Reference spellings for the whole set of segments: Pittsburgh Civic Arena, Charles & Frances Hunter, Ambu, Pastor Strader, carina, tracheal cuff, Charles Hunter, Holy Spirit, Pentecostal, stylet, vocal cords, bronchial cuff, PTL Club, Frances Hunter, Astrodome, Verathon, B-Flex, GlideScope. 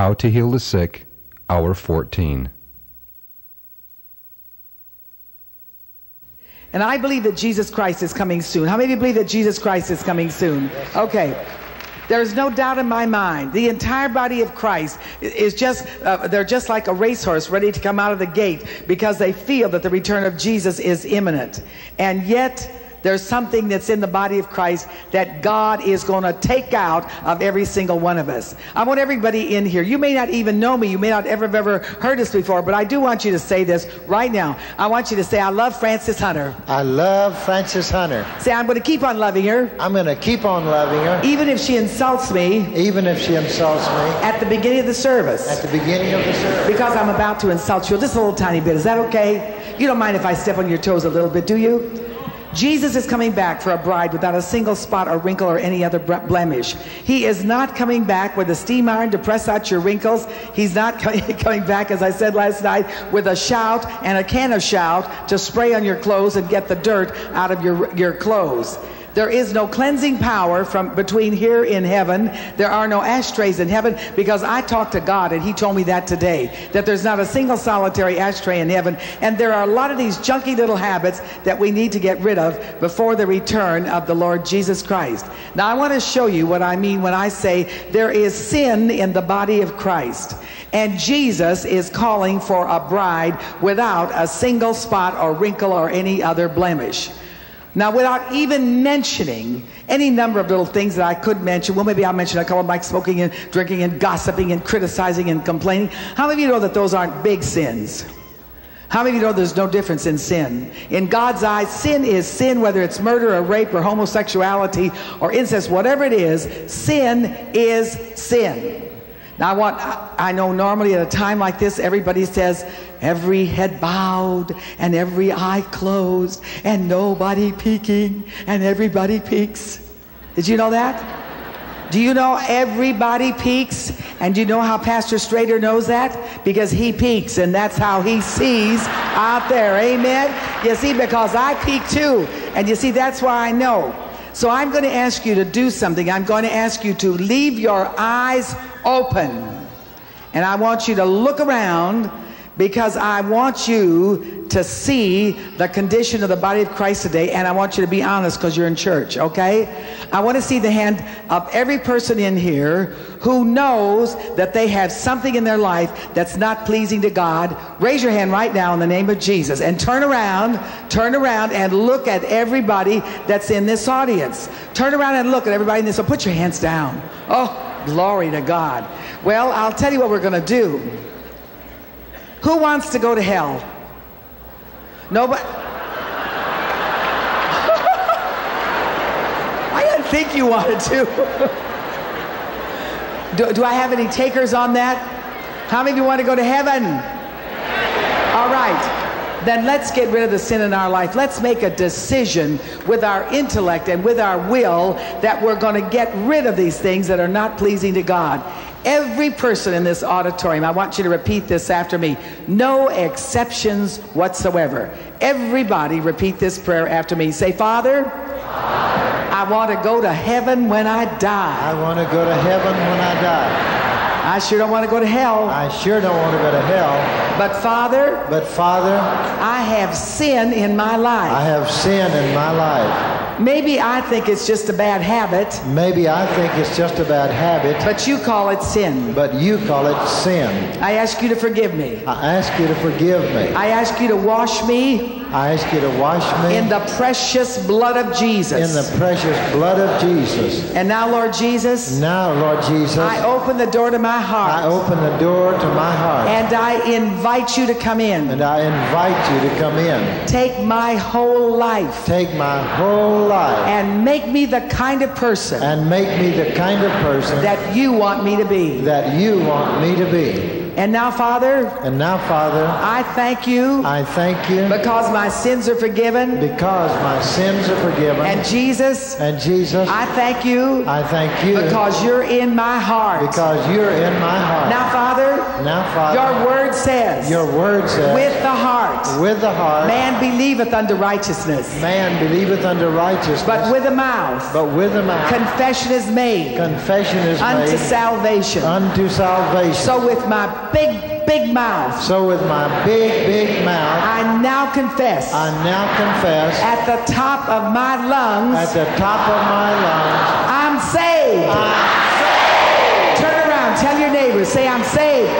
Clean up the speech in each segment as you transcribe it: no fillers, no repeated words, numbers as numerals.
How to Heal the Sick, Hour 14. And I believe that Jesus Christ is coming soon. How many of you believe that Jesus Christ is coming soon? Okay. There's no doubt in my mind. The entire body of Christ is just, they're just like a racehorse ready to come out of the gate because they feel that the return of Jesus is imminent. And yet, there's something that's in the body of Christ that God is going to take out of every single one of us. I want everybody in here. You may not even know me. You may not ever heard this before, but I do want you to say this right now. I want you to say, I love Frances Hunter. I love Frances Hunter. Say, I'm going to keep on loving her. I'm going to keep on loving her. Even if she insults me. Even if she insults me. At the beginning of the service. At the beginning of the service. Because I'm about to insult you just a little tiny bit. Is that okay? You don't mind if I step on your toes a little bit, do you? Jesus is coming back for a bride without a single spot or wrinkle or any other blemish. He is not coming back with a steam iron to press out your wrinkles. He's not coming back, as I said last night, with a shout and a can of shout to spray on your clothes and get the dirt out of your clothes. There is no cleansing power from between here and heaven. There are no ashtrays in heaven, because I talked to God and he told me that today, that there's not a single solitary ashtray in heaven. And there are a lot of these junky little habits that we need to get rid of before the return of the Lord Jesus Christ. Now I want to show you what I mean when I say there is sin in the body of Christ. And Jesus is calling for a bride without a single spot or wrinkle or any other blemish. Now, without even mentioning any number of little things that I could mention, well, maybe I'll mention a couple, like smoking and drinking and gossiping and criticizing and complaining. How many of you know that those aren't big sins? How many of you know there's no difference in sin? In God's eyes, sin is sin, whether it's murder or rape or homosexuality or incest, whatever it is, sin is sin. Now, I know normally at a time like this, everybody says, every head bowed and every eye closed and nobody peeking and everybody peeks. Did you know that? Do you know everybody peeks? And do you know how Pastor Strader knows that? Because he peeks, and that's how he sees out there. Amen? You see, because I peek too. And you see, that's why I know. So I'm going to ask you to do something. I'm going to ask you to leave your eyes open, and I want you to look around, because I want you to see the condition of the body of Christ today, and I want you to be honest, because you're in church, okay? I want to see the hand of every person in here who knows that they have something in their life that's not pleasing to God. Raise your hand right now in the name of Jesus, and turn around and look at everybody that's in this audience. Turn around and look at everybody in this. So put your hands down. Oh, glory to God. Well, I'll tell you what we're going to do. Who wants to go to hell? Nobody? I didn't think you wanted to. Do I have any takers on that? How many of you want to go to heaven? All right. Then let's get rid of the sin in our life. Let's make a decision with our intellect and with our will that we're going to get rid of these things that are not pleasing to God. Every person in this auditorium, I want you to repeat this after me. No exceptions whatsoever. Everybody repeat this prayer after me. Say, Father, I want to go to heaven when I die. I want to go to heaven when I die. I sure don't want to go to hell. I sure don't want to go to hell. But Father, I have sin in my life. I have sin in my life. Maybe I think it's just a bad habit. Maybe I think it's just a bad habit. But you call it sin. But you call it sin. I ask you to forgive me. I ask you to forgive me. I ask you to wash me. I ask you to wash me. In the precious blood of Jesus. In the precious blood of Jesus. And now, Lord Jesus. Now, Lord Jesus. I open the door to my heart. I open the door to my heart. And I invite you to come in. And I invite you to come in. Take my whole life. Take my whole life. And make me the kind of person. And make me the kind of person that you want me to be. That you want me to be. And now, Father, I thank you because my sins are forgiven. And Jesus, I thank you because you're in my heart. Now, Father, your word says with the heart man believeth unto righteousness, but with the mouth confession is made unto salvation. So with my big mouth, I now confess at the top of my lungs, I'm saved. Turn around, tell your neighbors, say, I'm saved.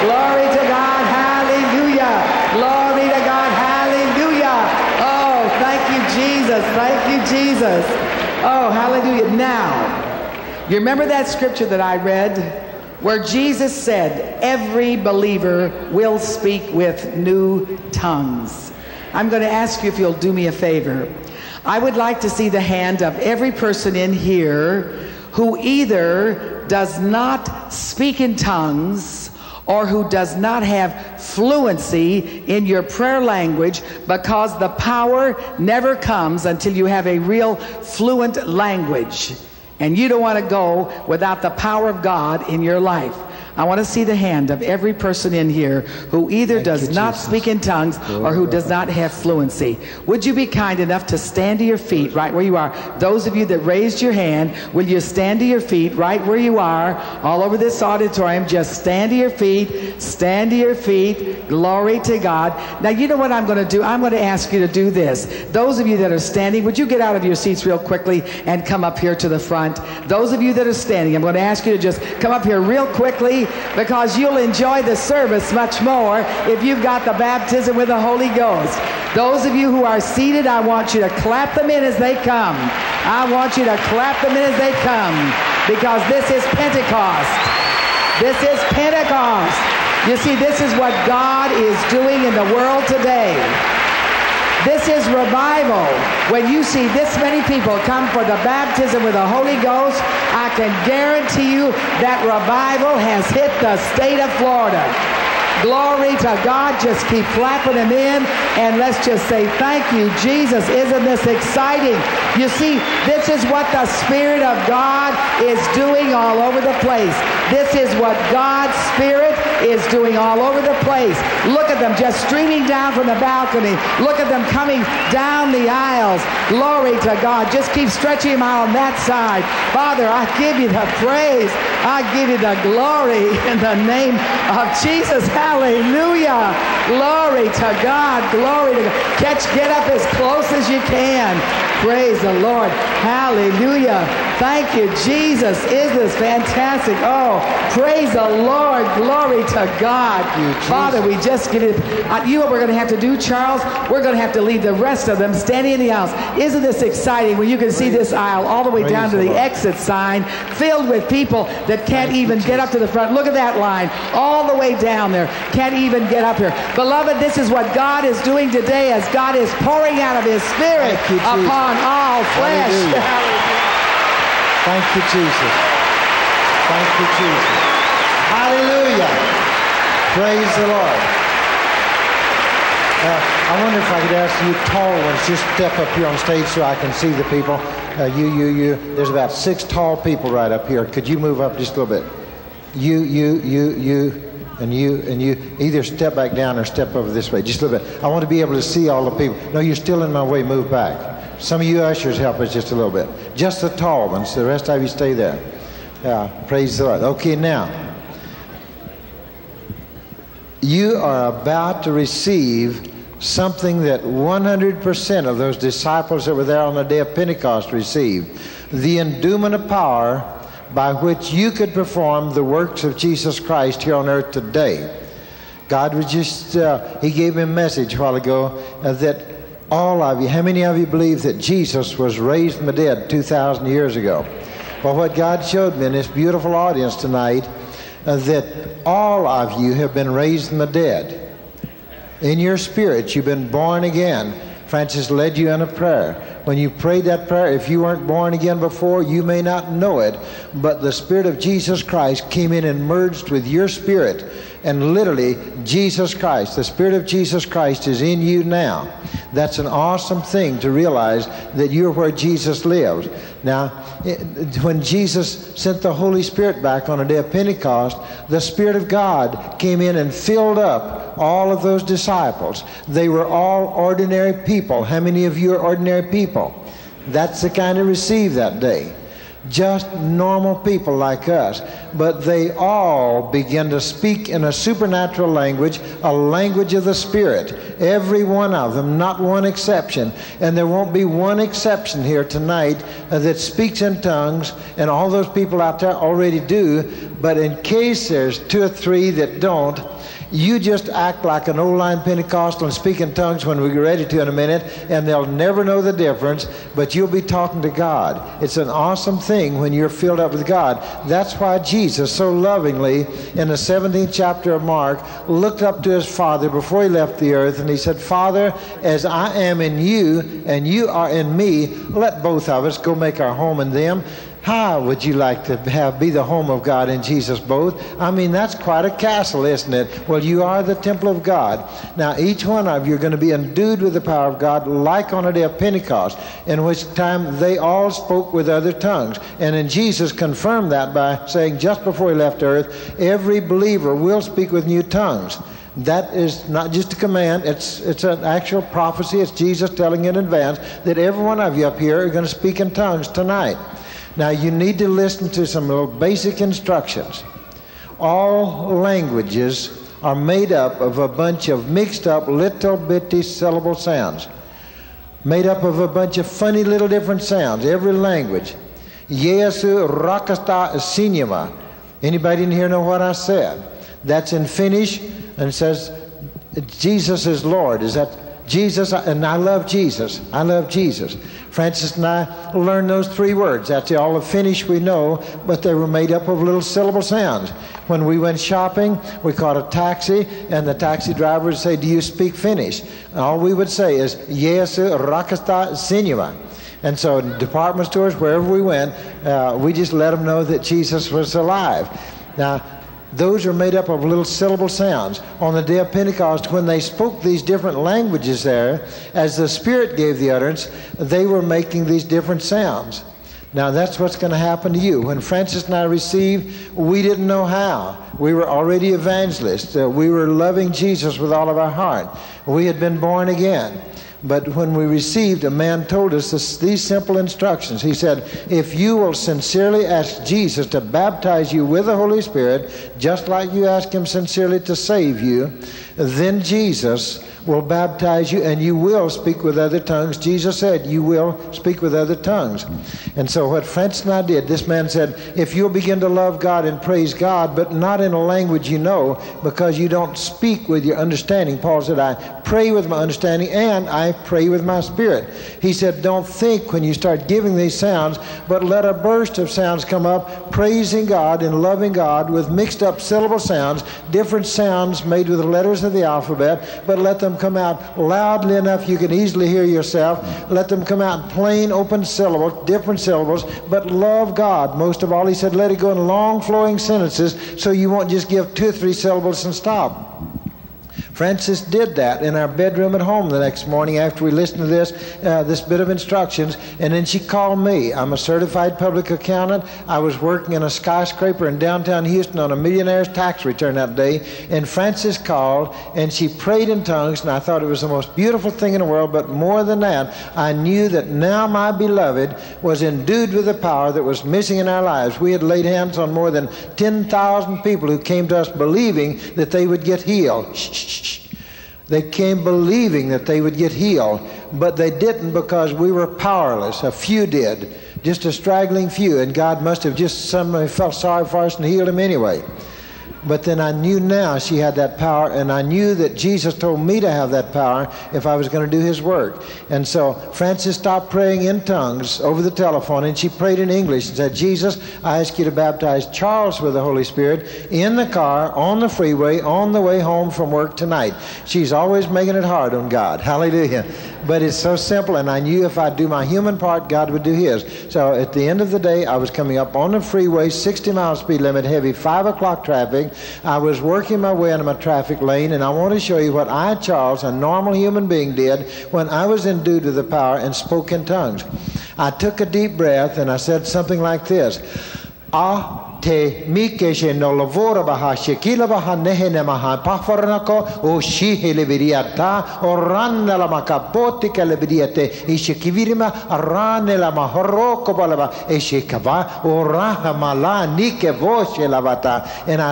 Glory to God, hallelujah. Glory to God, hallelujah. Oh, thank you, Jesus. Oh, hallelujah. Now, you remember that scripture that I read where Jesus said, every believer will speak with new tongues. I'm going to ask you if you'll do me a favor. I would like to see the hand of every person in here who either does not speak in tongues or who does not have fluency in your prayer language, because the power never comes until you have a real fluent language. And you don't want to go without the power of God in your life. I want to see the hand of every person in here who either does not speak in tongues or who does not have fluency. Would you be kind enough to stand to your feet right where you are? Those of you that raised your hand, will you stand to your feet right where you are? All over this auditorium, just stand to your feet. Stand to your feet. Glory to God. Now, you know what I'm going to do? I'm going to ask you to do this. Those of you that are standing, would you get out of your seats real quickly and come up here to the front? Those of you that are standing, I'm going to ask you to just come up here real quickly, because you'll enjoy the service much more if you've got the baptism with the Holy Ghost. Those of you who are seated, I want you to clap them in as they come. Because this is Pentecost. You see, this is what God is doing in the world today. This is revival. When you see this many people come for the baptism with the Holy Ghost, I can guarantee you that revival has hit the state of Florida. Glory to God. Just keep clapping them in, and let's just say, thank you, Jesus. Isn't this exciting? You see, this is what the Spirit of God is doing all over the place. This is what God's Spirit is doing all over the place. Look at them just streaming down from the balcony. Look at them coming down the aisles. Glory to God. Just keep stretching them out on that side. Father, I give you the praise. I give you the glory in the name of Jesus. Hallelujah. Glory to God. Glory to God. Get up as close as you can. Praise the Lord. Hallelujah. Thank you, Jesus. Is this fantastic? Oh, praise the Lord. Glory to God. Father, we just give it. You know what we're going to have to do, Charles? We're going to have to leave the rest of them standing in the aisles. Isn't this exciting when you can see this aisle all the way down to the exit sign filled with people that can't even get up to the front? Look at that line all the way down there. Can't even get up here. Beloved, this is what God is doing today as God is pouring out of his Spirit upon all flesh. Thank you, Jesus. Thank you, Jesus. Hallelujah. Praise the Lord. I wonder if I could ask you tall ones, just step up here on stage so I can see the people. There's about 6 tall people right up here. Could you move up just a little bit? You, and you. Either step back down or step over this way. Just a little bit. I want to be able to see all the people. No, you're still in my way. Move back. Some of you ushers, help us just a little bit. Just the tall ones. The rest of you stay there. Yeah, praise the Lord. Okay, now, you are about to receive something that 100% of those disciples that were there on the day of Pentecost received. The endowment of power by which you could perform the works of Jesus Christ here on earth today. God was just, he gave me a message a while ago that all of you, how many of you believe that Jesus was raised from the dead 2,000 years ago? Well, what God showed me in this beautiful audience tonight, that all of you have been raised from the dead. In your spirits, you've been born again. Frances led you in a prayer. When you prayed that prayer, if you weren't born again before, you may not know it, but the Spirit of Jesus Christ came in and merged with your spirit. And literally, Jesus Christ, the Spirit of Jesus Christ is in you now. That's an awesome thing to realize that you're where Jesus lives. Now, when Jesus sent the Holy Spirit back on the day of Pentecost, the Spirit of God came in and filled up all of those disciples. They were all ordinary people. How many of you are ordinary people? That's the kind of received that day. Just normal people like us, but they all begin to speak in a supernatural language, a language of the Spirit. Every one of them, not one exception. And there won't be one exception here tonight that speaks in tongues, and all those people out there already do, but in case there's two or three that don't, you just act like an old-line Pentecostal and speak in tongues when we get ready to in a minute, and they'll never know the difference, but you'll be talking to God. It's an awesome thing when you're filled up with God. That's why Jesus so lovingly, in the 17th chapter of Mark, looked up to his Father before he left the earth, and he said, Father, as I am in you, and you are in me, let both of us go make our home in them. How would you like to be the home of God in Jesus both? I mean, that's quite a castle, isn't it? Well, you are the temple of God. Now, each one of you are going to be endued with the power of God, like on a day of Pentecost, in which time they all spoke with other tongues. And then Jesus confirmed that by saying, just before he left earth, every believer will speak with new tongues. That is not just a command, it's an actual prophecy. It's Jesus telling in advance that every one of you up here are going to speak in tongues tonight. Now, you need to listen to some little basic instructions. All languages are made up of a bunch of mixed up little bitty syllable sounds, made up of a bunch of funny little different sounds, every language. Yesu rakasta sinema. Anybody in here know what I said? That's in Finnish, and it says, Jesus is Lord. Is that Jesus? And I love Jesus. I love Jesus. Frances and I learned those three words. That's all the Finnish we know, but they were made up of little syllable sounds. When we went shopping, we caught a taxi, and the taxi driver would say, do you speak Finnish? And all we would say is, Jeesu rakastaa sinua. And so in department stores, wherever we went, we just let them know that Jesus was alive. Now, those are made up of little syllable sounds. On the day of Pentecost, when they spoke these different languages there, as the Spirit gave the utterance, they were making these different sounds. Now, that's what's going to happen to you. When Frances and I received, we didn't know how. We were already evangelists. We were loving Jesus with all of our heart. We had been born again. But when we received, a man told us these simple instructions. He said, if you will sincerely ask Jesus to baptize you with the Holy Spirit, just like you ask him sincerely to save you, then Jesus will baptize you and you will speak with other tongues. Jesus said, you will speak with other tongues. And so what Frances and I did, this man said, if you'll begin to love God and praise God, but not in a language you know, because you don't speak with your understanding. Paul said, I pray with my understanding and I pray with my spirit. He said, don't think when you start giving these sounds, but let a burst of sounds come up, praising God and loving God with mixed up syllable sounds, different sounds made with the letters of the alphabet, but let them come out loudly enough you can easily hear yourself. Let them come out in plain open syllables, different syllables, but love God most of all. He said, let it go in long flowing sentences so you won't just give two or three syllables and stop. Frances did that in our bedroom at home the next morning after we listened to this bit of instructions, and then she called me. I'm a certified public accountant. I was working in a skyscraper in downtown Houston on a millionaire's tax return that day, and Frances called, and she prayed in tongues, and I thought it was the most beautiful thing in the world, but more than that, I knew that now my beloved was endued with the power that was missing in our lives. We had laid hands on more than 10,000 people who came to us believing that they would get healed. They came believing that they would get healed, but they didn't because we were powerless. A few did, just a straggling few, and God must have just suddenly felt sorry for us and healed them anyway. But then I knew now she had that power, and I knew that Jesus told me to have that power if I was going to do his work. And so Frances stopped praying in tongues over the telephone, and she prayed in English and said, Jesus, I ask you to baptize Charles with the Holy Spirit in the car, on the freeway, on the way home from work tonight. She's always making it hard on God. Hallelujah. But it's so simple, and I knew if I'd do my human part, God would do his. So at the end of the day, I was coming up on the freeway, 60-mile speed limit, heavy 5 o'clock traffic. I was working my way into my traffic lane, and I want to show you what I, Charles, a normal human being, did when I was endued with the power and spoke in tongues. I took a deep breath, and I said something like this. And I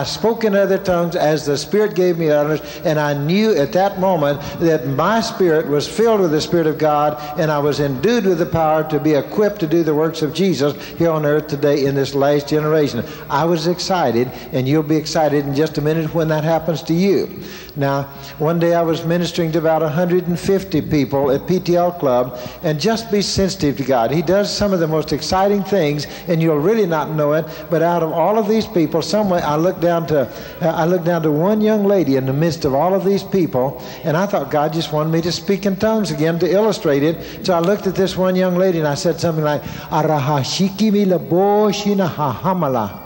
spoke in other tongues as the Spirit gave me utterance, and I knew at that moment that my spirit was filled with the Spirit of God, and I was endued with the power to be equipped to do the works of Jesus here on earth today in this last generation. I was excited, and you'll be excited in just a minute when that happens to you. Now, one day I was ministering to about 150 people at PTL Club, and just be sensitive to God. He does some of the most exciting things, and you'll really not know it, but out of all of these people, somewhere I looked down to one young lady in the midst of all of these people, and I thought God just wanted me to speak in tongues again to illustrate it. So I looked at this one young lady, and I said something like, Arahashikimi laboshina hahamala.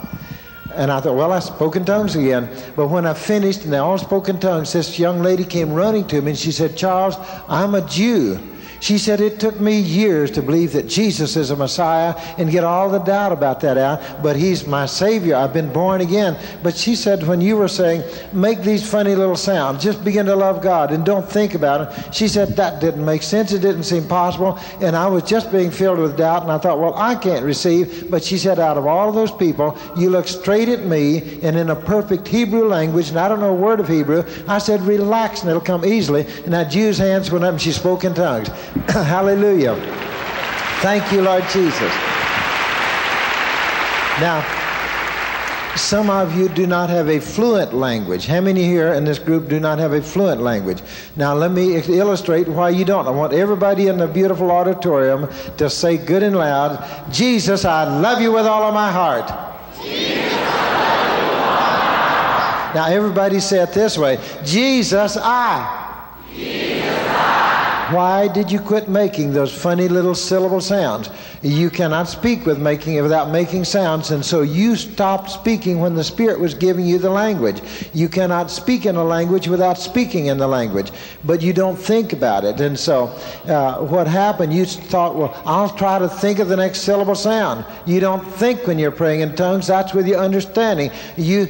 And I thought, well, I spoke in tongues again. But when I finished and they all spoke in tongues, this young lady came running to me and she said, Charles, I'm a Jew. She said, it took me years to believe that Jesus is a Messiah and get all the doubt about that out, but he's my Savior. I've been born again. But she said, when you were saying, make these funny little sounds, just begin to love God and don't think about it. She said, that didn't make sense. It didn't seem possible. And I was just being filled with doubt, and I thought, well, I can't receive. But she said, out of all of those people, you looked straight at me and in a perfect Hebrew language, and I don't know a word of Hebrew. I said, relax, and it'll come easily. And that Jew's hands went up, and she spoke in tongues. Hallelujah. Thank you, Lord Jesus. Now, some of you do not have a fluent language. How many here in this group do not have a fluent language? Now, let me illustrate why you don't. I want everybody in the beautiful auditorium to say good and loud, Jesus, I love you with all of my heart. Jesus, I love you with all my heart. Now, everybody say it this way, Jesus, I. Jesus, I. Why did you quit making those funny little syllable sounds? You cannot speak without making sounds, and so you stopped speaking when the Spirit was giving you the language. You cannot speak in a language without speaking in the language, but you don't think about it. And so what happened, you thought, well, I'll try to think of the next syllable sound. You don't think when you're praying in tongues. That's with your understanding. You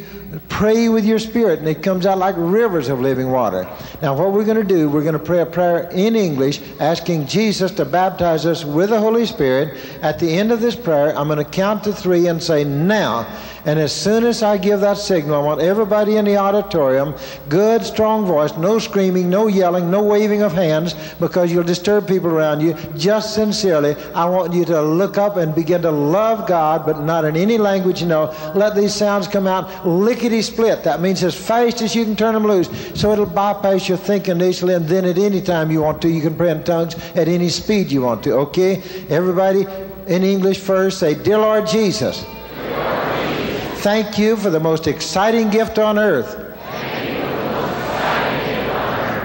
pray with your spirit, and it comes out like rivers of living water. Now, what we're going to do, we're going to pray a prayer in English, asking Jesus to baptize us with the Holy Spirit. At the end of this prayer, I'm going to count to 3 and say, now. And as soon as I give that signal, I want everybody in the auditorium, good, strong voice, no screaming, no yelling, no waving of hands, because you'll disturb people around you. Just sincerely, I want you to look up and begin to love God, but not in any language you know. Let these sounds come out, lickety-split. That means as fast as you can turn them loose. So it'll bypass your thinking initially, and then at any time you want to, you can pray in tongues at any speed you want to, okay? Everybody in English first, say, Dear Lord Jesus, Dear Lord Jesus, thank you for the most exciting gift on earth,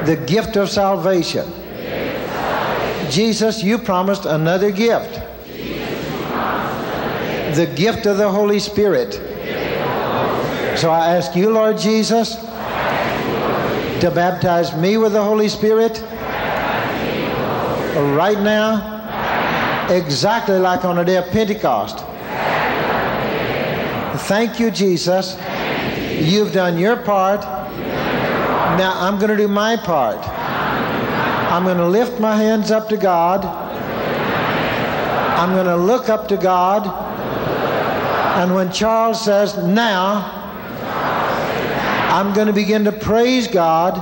the gift of salvation. Jesus, you promised another gift, the gift of the Holy Spirit. So I ask you, Lord Jesus, to baptize me with the Holy Spirit right now, exactly like on the day of Pentecost. Thank you, Jesus. You've done your part. Now I'm going to do my part. I'm going to lift my hands up to God. I'm going to look up to God. And when Charles says, now, I'm going to begin to praise God,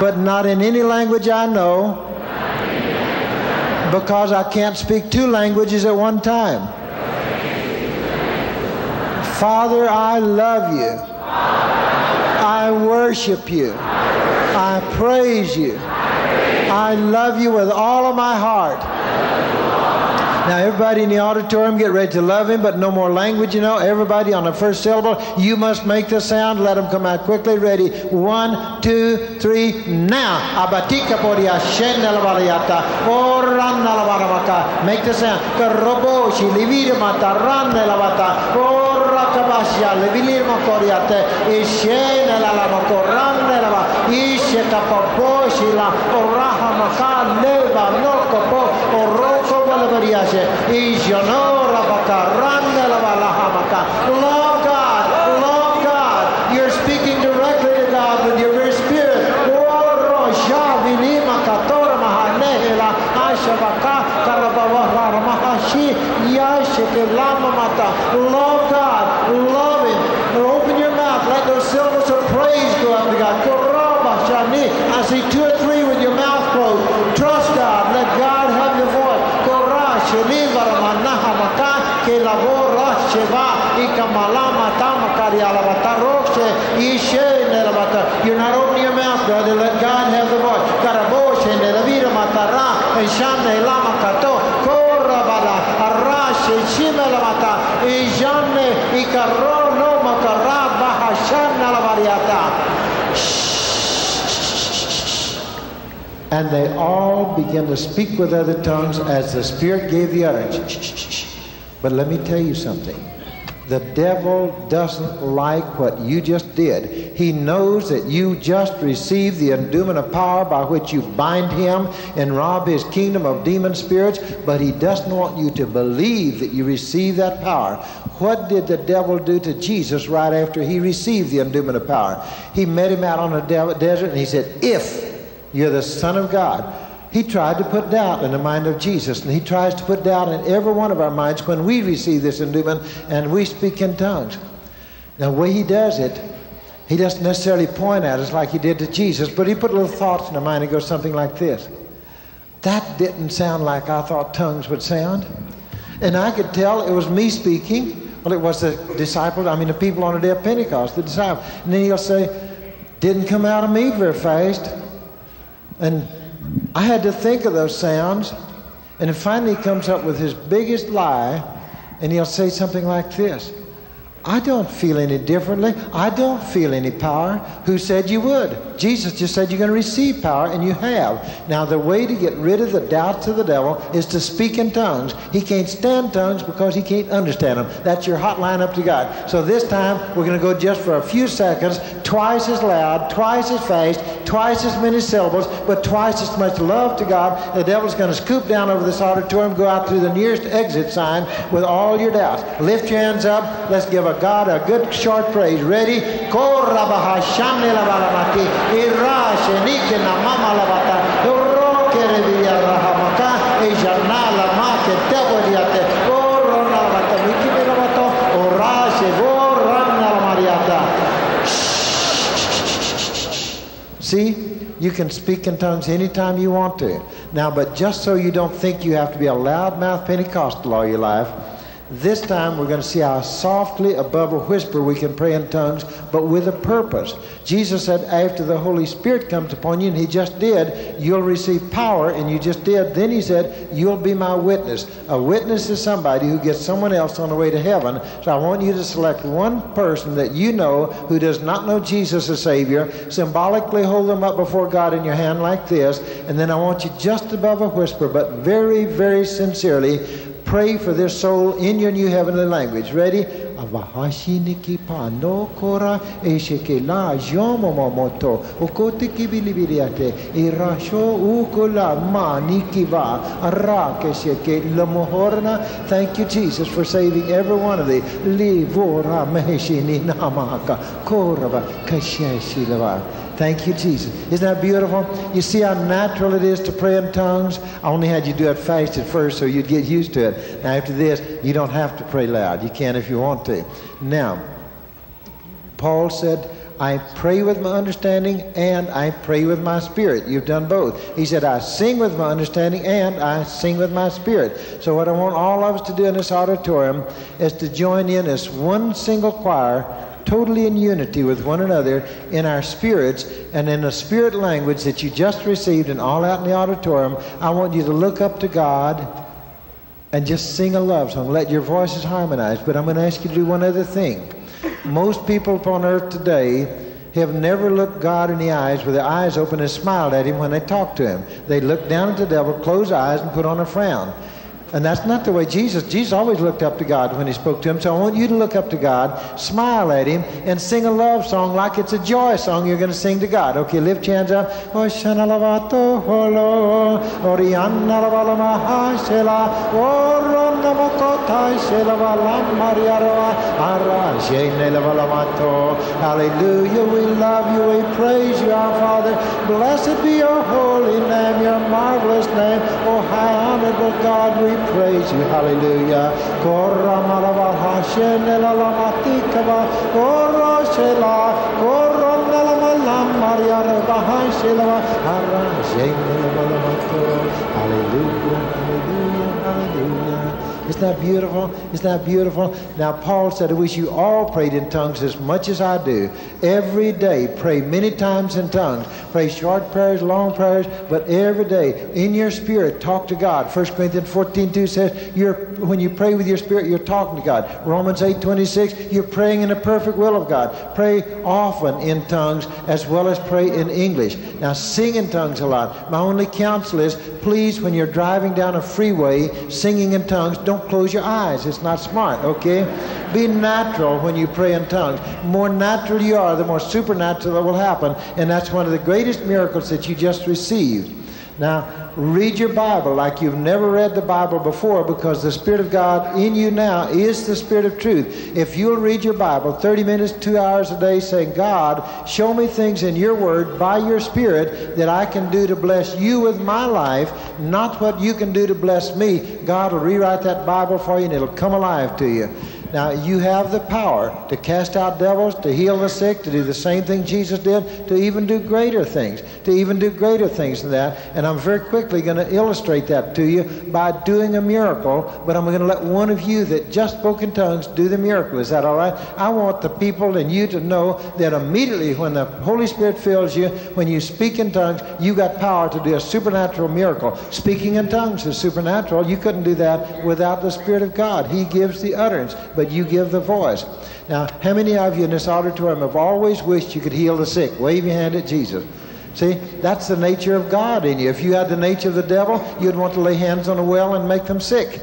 but not in any language I know, because I can't speak 2 languages at one time. Father, I love you. I worship you. I praise you. I love you with all of my heart. Now, everybody in the auditorium, get ready to love him, but no more language, you know. Everybody on the first syllable, you must make the sound. Let them come out quickly. Ready? 1, 2, 3, now. Make the sound. Lord God, you're speaking directly to God with your very spirit. Lord God, love him. And open your mouth. Let those syllables of praise go up to God. I see 2 or 3 with your mouth closed. Trust God. Let God have your voice. You're not opening your mouth, brother. Let God have the voice. And they all began to speak with other tongues as the Spirit gave the utterance. But let me tell you something. The devil doesn't like what you just did. He knows that you just received the endowment of power by which you bind him and rob his kingdom of demon spirits, but he doesn't want you to believe that you received that power. What did the devil do to Jesus right after he received the endowment of power? He met him out on the desert and he said, "If you're the Son of God." He tried to put doubt in the mind of Jesus, and he tries to put doubt in every one of our minds when we receive this endowment and we speak in tongues. Now, the way he does it, he doesn't necessarily point at us like he did to Jesus, but he put little thoughts in the mind and goes something like this. That didn't sound like I thought tongues would sound. And I could tell it was me speaking. Well, it was the disciples, the people on the day of Pentecost, the disciples. And then he'll say, didn't come out of me very fast. And I had to think of those sounds, and finally he comes up with his biggest lie, and he'll say something like this. I don't feel any differently. I don't feel any power. Who said you would? Jesus just said you're going to receive power, and you have. Now, the way to get rid of the doubts of the devil is to speak in tongues. He can't stand tongues because he can't understand them. That's your hotline up to God. So this time, we're going to go just for a few seconds, twice as loud, twice as fast, twice as many syllables, but twice as much love to God. The devil's going to scoop down over this auditorium, go out through the nearest exit sign with all your doubts. Lift your hands up. Let's give God a good short praise. Ready? See? You can speak in tongues anytime you want to. Now, but just so you don't think you have to be a loudmouth Pentecostal all your life, this time we're going to see how softly above a whisper we can pray in tongues, but with a purpose. Jesus said after the Holy Spirit comes upon you, and he just did, you'll receive power, and you just did. Then he said, you'll be my witness. A witness is somebody who gets someone else on the way to heaven. So I want you to select one person that you know who does not know Jesus as Savior. Symbolically hold them up before God in your hand like this, and then I want you just above a whisper, but very, very sincerely, pray for their soul in your new heavenly language. Ready? Thank you, Jesus, for saving every one of thee. Thank you, Jesus. Isn't that beautiful? You see how natural it is to pray in tongues? I only had you do it fast at first so you'd get used to it. Now, after this, you don't have to pray loud. You can if you want to. Now, Paul said, I pray with my understanding and I pray with my spirit. You've done both. He said, I sing with my understanding and I sing with my spirit. So what I want all of us to do in this auditorium is to join in as one single choir, totally in unity with one another in our spirits and in the spirit language that you just received and all out in the auditorium. I want you to look up to God and just sing a love song. Let your voices harmonize. But I'm going to ask you to do one other thing. Most people upon earth today have never looked God in the eyes with their eyes open and smiled at him when they talk to him. They look down at the devil, close eyes, and put on a frown. And that's not the way Jesus always looked up to God when he spoke to him. So I want you to look up to God, smile at him, and sing a love song like it's a joy song you're going to sing to God. Okay, lift your hands up. Hallelujah, we love you, we praise you, our Father. Blessed be your holy name, your marvelous name. Oh, high honorable God, we praise you, hallelujah. Korra malava hashem elamatikaba, korra shela, korra nalamalam maria bahashela, hara shela, hallelujah, hallelujah, hallelujah. Isn't that beautiful? Isn't that beautiful? Now, Paul said, I wish you all prayed in tongues as much as I do. Every day, pray many times in tongues. Pray short prayers, long prayers, but every day, in your spirit, talk to God. 1 Corinthians 14:2 says, when you pray with your spirit, you're talking to God. Romans 8:26, you're praying in the perfect will of God. Pray often in tongues as well as pray in English. Now, sing in tongues a lot. My only counsel is, please, when you're driving down a freeway, singing in tongues, don't close your eyes. It's not smart, okay? Be natural when you pray in tongues. The more natural you are, the more supernatural that will happen, and that's one of the greatest miracles that you just received. Now, read your Bible like you've never read the Bible before, because the Spirit of God in you now is the Spirit of truth. If you'll read your Bible 30 minutes, 2 hours a day, saying, God, show me things in your word by your Spirit that I can do to bless you with my life, not what you can do to bless me. God will rewrite that Bible for you and it'll come alive to you. Now, you have the power to cast out devils, to heal the sick, to do the same thing Jesus did, to even do greater things, than that. And I'm very quickly going to illustrate that to you by doing a miracle, but I'm going to let one of you that just spoke in tongues do the miracle. Is that all right? I want the people and you to know that immediately when the Holy Spirit fills you, when you speak in tongues, you got power to do a supernatural miracle. Speaking in tongues is supernatural. You couldn't do that without the Spirit of God. He gives the utterance, but you give the voice. Now, how many of you in this auditorium have always wished you could heal the sick? Wave your hand at Jesus. See, that's the nature of God in you. If you had the nature of the devil, you'd want to lay hands on a well and make them sick.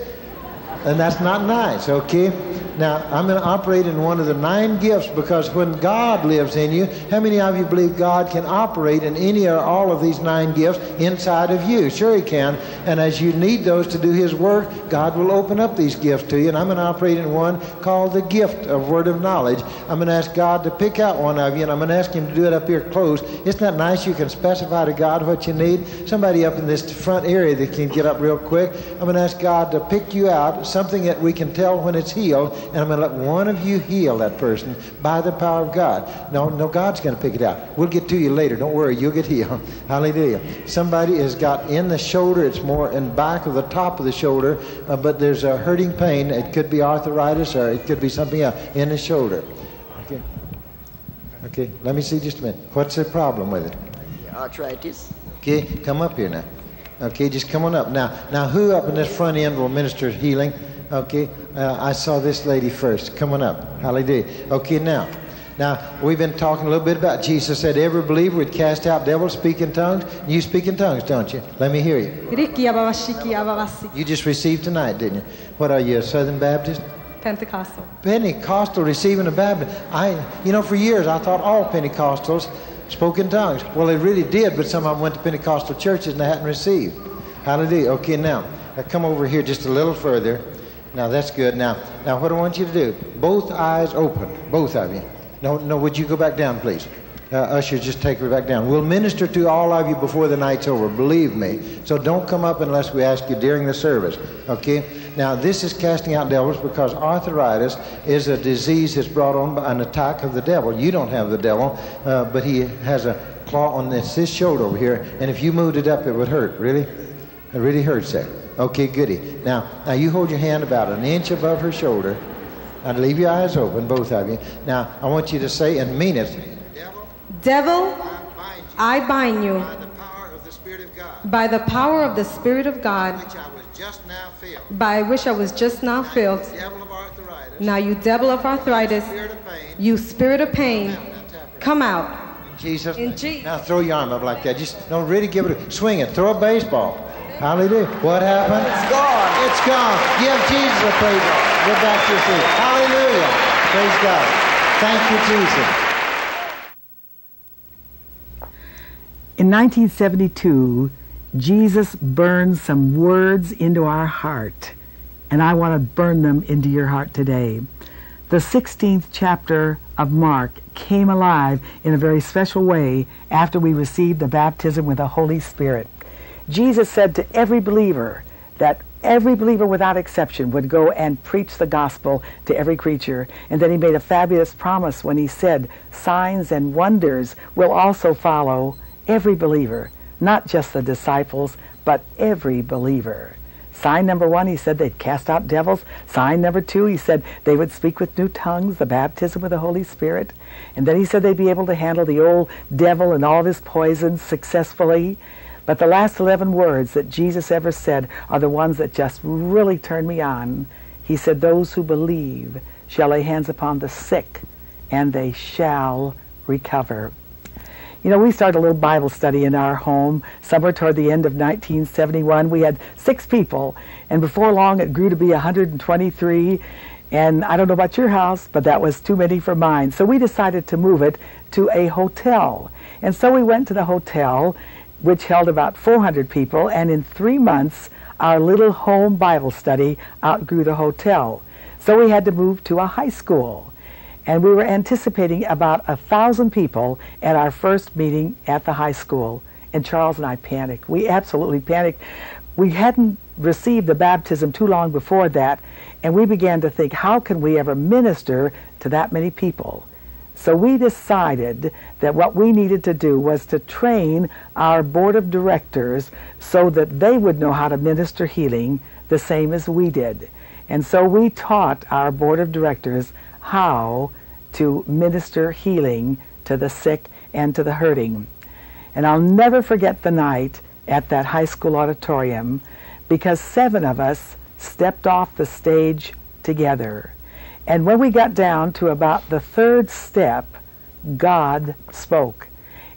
And that's not nice, okay? Now, I'm going to operate in one of the 9 gifts, because when God lives in you, how many of you believe God can operate in any or all of these 9 gifts inside of you? Sure he can. And as you need those to do his work, God will open up these gifts to you. And I'm going to operate in one called the gift of word of knowledge. I'm going to ask God to pick out one of you, and I'm going to ask him to do it up here close. Isn't that nice? You can specify to God what you need. Somebody up in this front area that can get up real quick. I'm going to ask God to pick you out, something that we can tell when it's healed, and I'm going to let one of you heal that person by the power of God. No, God's going to pick it out. We'll get to you later. Don't worry, you'll get healed. Hallelujah. Somebody has got in the shoulder. It's more in back of the top of the shoulder, but there's a hurting pain. It could be arthritis, or it could be something else in the shoulder. Okay, let me see just a minute. What's the problem with it? Arthritis. Okay, come up here now. Okay, just come on up. Now, who up in this front end will minister healing? Okay, I saw this lady first. Come on up. Hallelujah. Okay, now, we've been talking a little bit about Jesus said every believer would cast out devils, speak in tongues. You speak in tongues, don't you? Let me hear you. You just received tonight, didn't you? What are you, a Southern Baptist? Pentecostal. Pentecostal receiving a Baptist. For years I thought all Pentecostals spoke in tongues. Well, they really did, but some of them went to Pentecostal churches and they hadn't received. Hallelujah. Okay, now come over here just a little further. Now, that's good. Now, what I want you to do, both eyes open, both of you. No, would you go back down, please? ushers, just take her back down. We'll minister to all of you before the night's over, believe me. So don't come up unless we ask you during the service, okay? Now, this is casting out devils because arthritis is a disease that's brought on by an attack of the devil. You don't have the devil, but he has a claw on this shoulder over here, and if you moved it up, it would hurt, really? It really hurts that. Okay, goody. Now you hold your hand about an inch above her shoulder. I'd leave your eyes open, both of you. Now, I want you to say and mean it. Devil, I bind you by the power of the Spirit of God, by the power of the Spirit of God, which I was just now filled. By which I was just now filled. Now, you devil of arthritis, you spirit of pain, come out. Jesus. Now throw your arm up like that. Just don't really give it a swing and throw a baseball. Hallelujah. What happened? It's gone. It's gone. Give Jesus a praise. Get back to your seat. Hallelujah. Praise God. Thank you, Jesus. In 1972, Jesus burned some words into our heart, and I want to burn them into your heart today. The 16th chapter of Mark came alive in a very special way after we received the baptism with the Holy Spirit. Jesus said to every believer that every believer without exception would go and preach the gospel to every creature. And then he made a fabulous promise when he said, signs and wonders will also follow every believer, not just the disciples, but every believer. Sign number one, he said they'd cast out devils. Sign number two, he said they would speak with new tongues, the baptism with the Holy Spirit. And then he said they'd be able to handle the old devil and all of his poisons successfully. But the last 11 words that Jesus ever said are the ones that just really turned me on. He said, those who believe shall lay hands upon the sick, and they shall recover. You know, we started a little Bible study in our home somewhere toward the end of 1971. We had 6 people, and before long it grew to be 123. And I don't know about your house, but that was too many for mine. So we decided to move it to a hotel. And so we went to the hotel, which held about 400 people, and in 3 months, our little home Bible study outgrew the hotel. So we had to move to a high school. And we were anticipating about 1,000 people at our first meeting at the high school. And Charles and I panicked. We absolutely panicked. We hadn't received the baptism too long before that, and we began to think, how can we ever minister to that many people? So we decided that what we needed to do was to train our board of directors so that they would know how to minister healing the same as we did. And so we taught our board of directors how to minister healing to the sick and to the hurting. And I'll never forget the night at that high school auditorium, because 7 of us stepped off the stage together. And when we got down to about the 3rd step, God spoke.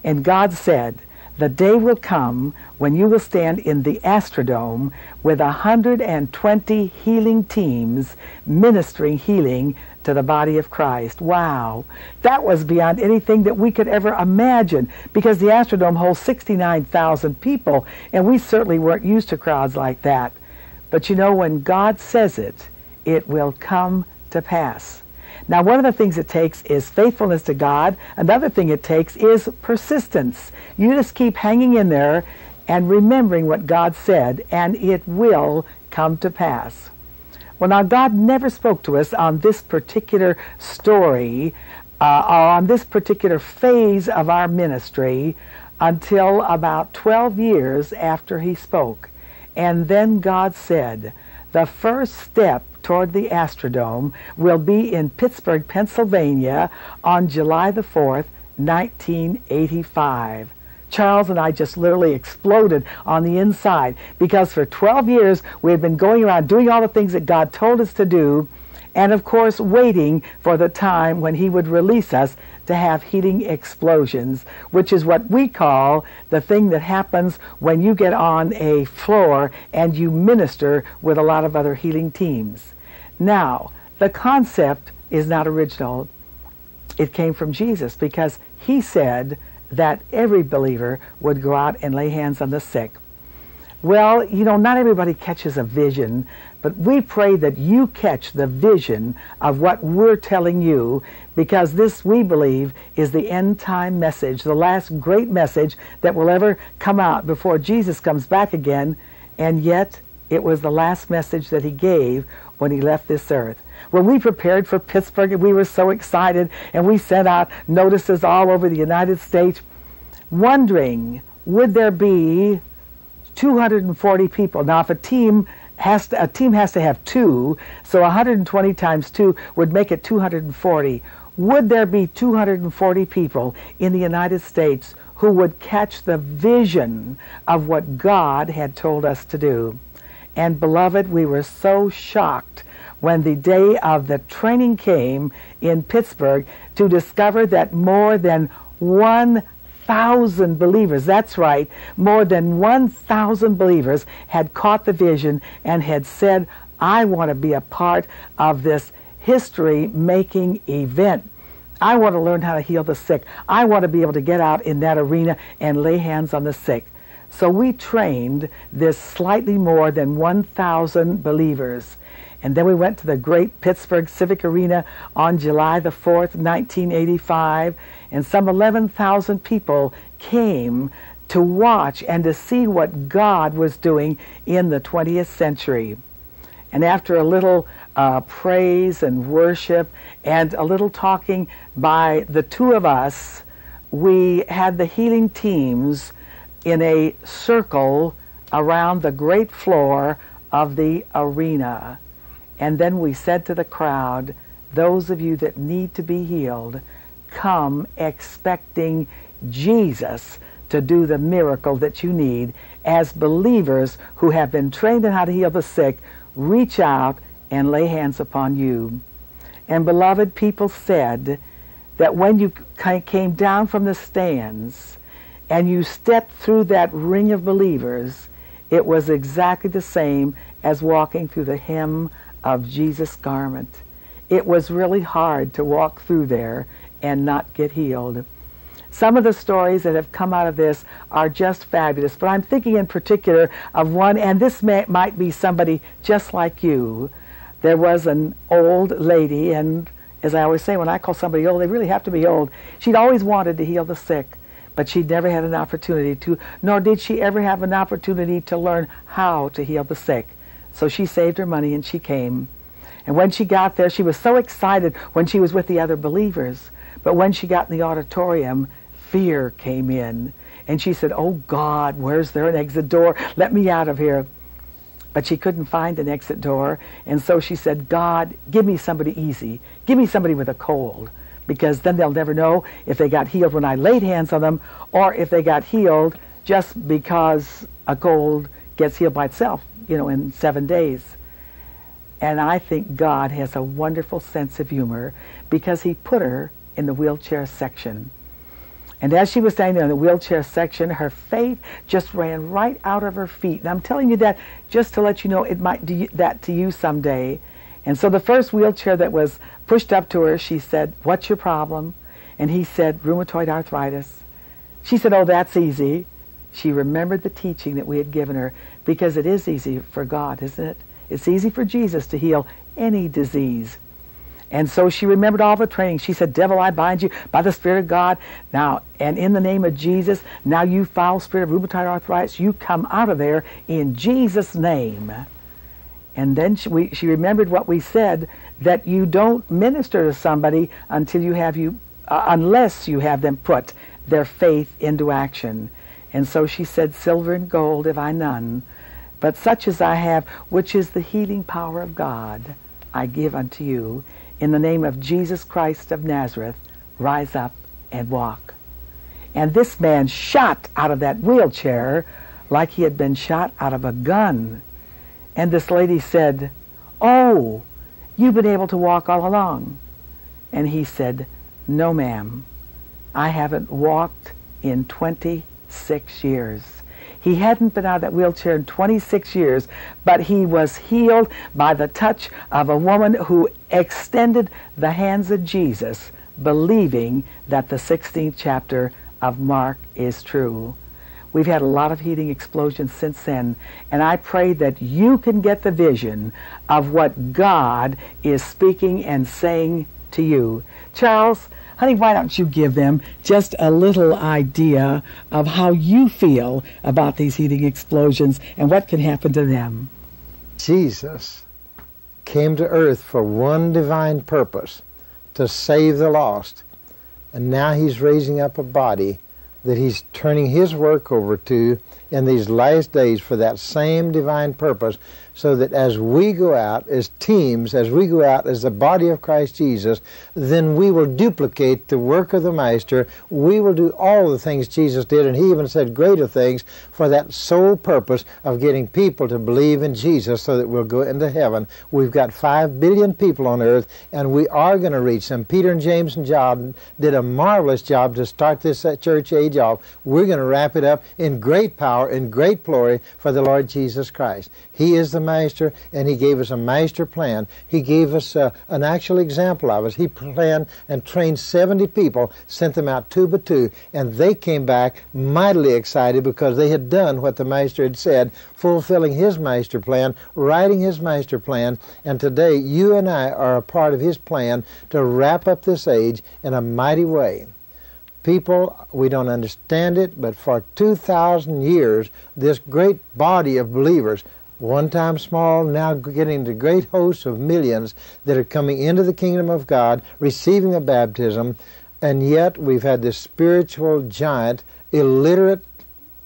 And God said, the day will come when you will stand in the Astrodome with 120 healing teams ministering healing to the body of Christ. Wow, that was beyond anything that we could ever imagine, because the Astrodome holds 69,000 people, and we certainly weren't used to crowds like that. But you know, when God says it, it will come to pass. Now, one of the things it takes is faithfulness to God. Another thing it takes is persistence. You just keep hanging in there and remembering what God said, and it will come to pass. Well, now, God never spoke to us on this particular story, on this particular phase of our ministry, until about 12 years after he spoke. And then God said, the first step toward the Astrodome will be in Pittsburgh, Pennsylvania on July the 4th, 1985. Charles and I just literally exploded on the inside, because for 12 years we had been going around doing all the things that God told us to do, and of course waiting for the time when he would release us to have healing explosions, which is what we call the thing that happens when you get on a floor and you minister with a lot of other healing teams. Now, the concept is not original. It came from Jesus, because he said that every believer would go out and lay hands on the sick. Well, you know, not everybody catches a vision, but we pray that you catch the vision of what we're telling you, because this, we believe, is the end-time message, the last great message that will ever come out before Jesus comes back again, and yet it was the last message that he gave when he left this earth. Well, we prepared for Pittsburgh, and we were so excited, and we sent out notices all over the United States, wondering, would there be 240 people? Now, if a team has to have two, so 120 times two would make it 240. Would there be 240 people in the United States who would catch the vision of what God had told us to do? And beloved, we were so shocked when the day of the training came in Pittsburgh to discover that more than 1,000 believers, that's right, more than 1,000 believers had caught the vision and had said, I want to be a part of this history-making event. I want to learn how to heal the sick. I want to be able to get out in that arena and lay hands on the sick. So we trained this slightly more than 1,000 believers. And then we went to the great Pittsburgh Civic Arena on July the 4th, 1985, and some 11,000 people came to watch and to see what God was doing in the 20th century. And after a little praise and worship and a little talking by the two of us, we had the healing teams in a circle around the great floor of the arena. And then we said to the crowd, those of you that need to be healed, come expecting Jesus to do the miracle that you need. As believers who have been trained in how to heal the sick, reach out and lay hands upon you. And beloved, people said that when you came down from the stands and you stepped through that ring of believers, it was exactly the same as walking through the hem of Jesus' garment. It was really hard to walk through there and not get healed. Some of the stories that have come out of this are just fabulous, but I'm thinking in particular of one, and this might be somebody just like you. There was an old lady, and as I always say, when I call somebody old, they really have to be old. She'd always wanted to heal the sick, but she'd never had an opportunity to, nor did she ever have an opportunity to learn how to heal the sick. So she saved her money and she came. And when she got there, she was so excited when she was with the other believers. But when she got in the auditorium, fear came in. And she said, oh God, where's there an exit door? Let me out of here. But she couldn't find an exit door. And so she said, God, give me somebody easy. Give me somebody with a cold. Because then they'll never know if they got healed when I laid hands on them or if they got healed just because a cold gets healed by itself, you know, in 7 days. And I think God has a wonderful sense of humor because he put her in the wheelchair section. And as she was standing there in the wheelchair section, her faith just ran right out of her feet. And I'm telling you that just to let you know it might do that to you someday. And so the first wheelchair that was pushed up to her, she said, what's your problem? And he said, rheumatoid arthritis. She said, oh, that's easy. She remembered the teaching that we had given her, because it is easy for God, isn't it? It's easy for Jesus to heal any disease. And so she remembered all the training. She said, devil, I bind you by the Spirit of God. Now, and in the name of Jesus, now you foul spirit of rheumatoid arthritis, you come out of there in Jesus' name. And then she remembered what we said, that you don't minister to somebody until unless you have them put their faith into action. And so she said, silver and gold have I none, but such as I have, which is the healing power of God, I give unto you. In the name of Jesus Christ of Nazareth, rise up and walk. And this man shot out of that wheelchair like he had been shot out of a gun. And this lady said, oh, you've been able to walk all along. And he said, no, ma'am, I haven't walked in 26 years. He hadn't been out of that wheelchair in 26 years, but he was healed by the touch of a woman who extended the hands of Jesus, believing that the 16th chapter of Mark is true. We've had a lot of heating explosions since then, and I pray that you can get the vision of what God is speaking and saying to you. Charles, honey, why don't you give them just a little idea of how you feel about these heating explosions and what can happen to them? Jesus came to earth for one divine purpose, to save the lost. And now he's raising up a body that he's turning his work over to in these last days for that same divine purpose, so that as we go out as teams, as we go out as the body of Christ Jesus, then we will duplicate the work of the Master. We will do all the things Jesus did, and he even said greater things, for that sole purpose of getting people to believe in Jesus so that we'll go into heaven. We've got 5 billion people on earth, and we are going to reach them. Peter and James and John did a marvelous job to start this church age off. We're going to wrap it up in great power, in great glory, for the Lord Jesus Christ. He is the Master, and he gave us a master plan. He gave us an actual example of us. He planned and trained 70 people, sent them out two by two, and they came back mightily excited because they had done what the Master had said, fulfilling his master plan, writing his master plan, and today you and I are a part of his plan to wrap up this age in a mighty way. People, we don't understand it, but for 2,000 years, this great body of believers, one time small, now getting to great hosts of millions that are coming into the kingdom of God, receiving a baptism, and yet we've had this spiritual giant, illiterate,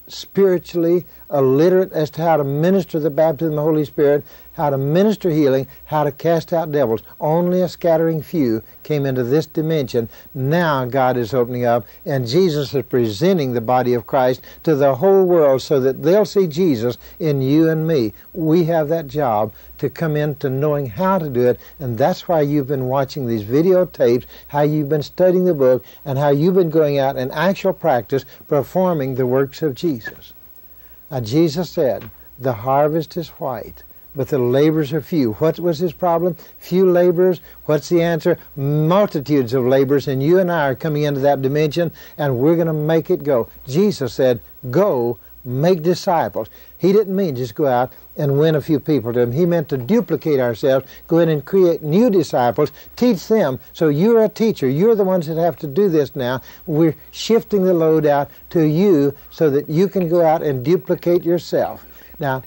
spiritually illiterate as to how to minister the baptism of the Holy Spirit, how to minister healing, how to cast out devils. Only a scattering few came into this dimension. Now God is opening up, and Jesus is presenting the body of Christ to the whole world so that they'll see Jesus in you and me. We have that job to come into knowing how to do it, and that's why you've been watching these videotapes, how you've been studying the book, and how you've been going out in actual practice performing the works of Jesus. Now Jesus said, "The harvest is white, but the laborers are few." What was his problem? Few laborers. What's the answer? Multitudes of laborers, and you and I are coming into that dimension, and we're going to make it go. Jesus said, "Go, make disciples." He didn't mean just go out and win a few people to him. He meant to duplicate ourselves, go in and create new disciples, teach them. So you're a teacher. You're the ones that have to do this now. We're shifting the load out to you so that you can go out and duplicate yourself. Now,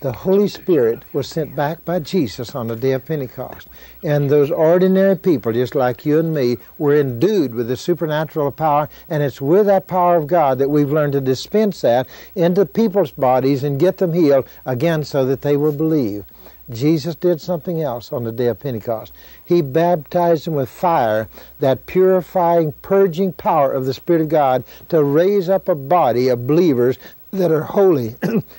the Holy Spirit was sent back by Jesus on the day of Pentecost. And those ordinary people, just like you and me, were endued with the supernatural power. And it's with that power of God that we've learned to dispense that into people's bodies and get them healed again so that they will believe. Jesus did something else on the day of Pentecost. He baptized them with fire, that purifying, purging power of the Spirit of God to raise up a body of believers that are holy,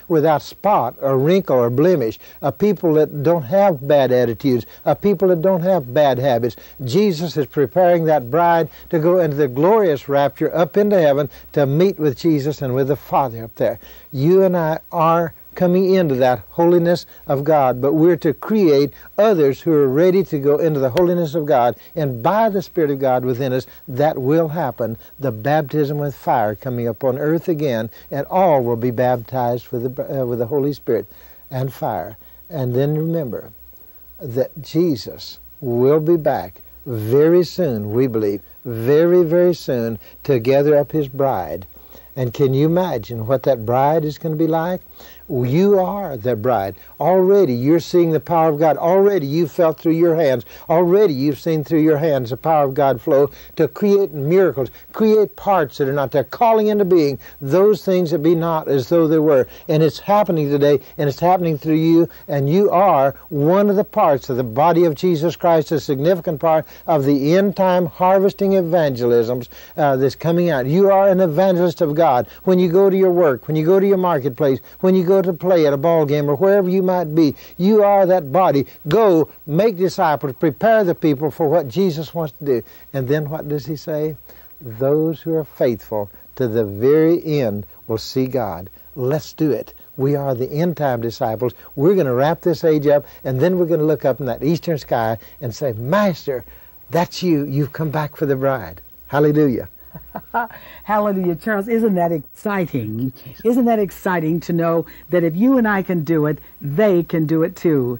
without spot or wrinkle or blemish, a people that don't have bad attitudes, a people that don't have bad habits. Jesus is preparing that bride to go into the glorious rapture up into heaven to meet with Jesus and with the Father up there. You and I are coming into that holiness of God, but we're to create others who are ready to go into the holiness of God, and by the Spirit of God within us, that will happen. The baptism with fire coming upon earth again, and all will be baptized with the Holy Spirit and fire. And then remember that Jesus will be back very soon, we believe, very, very soon, to gather up his bride. And can you imagine what that bride is going to be like? You are the bride. Already you're seeing the power of God. Already you've felt through your hands. Already you've seen through your hands the power of God flow to create miracles, create parts that are not there, calling into being those things that be not as though they were. And it's happening today, and it's happening through you, and you are one of the parts of the body of Jesus Christ, a significant part of the end-time harvesting evangelisms that's coming out. You are an evangelist of God. When you go to your work, when you go to your marketplace, when you go to play at a ball game or wherever you might be, you are that body. Go, make disciples, prepare the people for what Jesus wants to do. And then what does he say? Those who are faithful to the very end will see God. Let's do it. We are the end-time disciples. We're going to wrap this age up, and then we're going to look up in that eastern sky and say, "Master, that's you. You've come back for the bride." Hallelujah. Hallelujah, Charles. Isn't that exciting? Isn't that exciting to know that if you and I can do it, they can do it too.